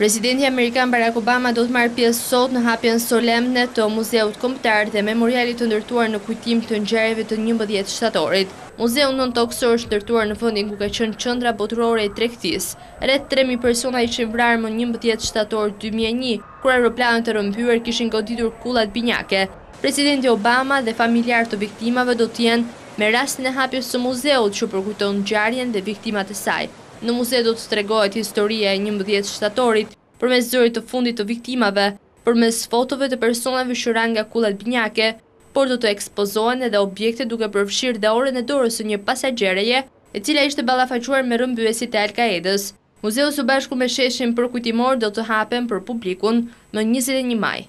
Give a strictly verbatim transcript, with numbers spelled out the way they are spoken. Presidenti Amerikan Barack Obama do të marrë pjesë sot në hapjen solemne të Muzeut Kombëtar dhe Memorialit të ndërtuar në kujtim të ngjarjeve të njëmbëdhjetë shtatorit. Muzeu nëntokësor është ndërtuar në vendin ku ka qenë qendra botërore e tregtisë. Rreth tre mijë persona ishin vrarë më njëmbëdhjetë shtator dy mijë e një, kur aeroplanet e rrëmbyer kishin goditur kullat binjake. Presidenti Obama dhe familjarë të viktimave do të jenë me rastin e hapjes së muzeut që përkujton ngjarjen dhe viktimat e saj. Në muze do të tregohet historia e njëmbëdhjetë shtatorit, përmes zërit të fundit të viktimave, përmes fotove të personave që ranë nga kullat binjake, por do të ekspozohen edhe objekte duke përfshirë dhe orën e dorës së një pasagjereje, e cila ishte ballafaquar me rrëmbyesit e Al-Qaedës. Muzeu së bashku me sheshin përkujtimor do të hapen për publikun në njëzet e një maj.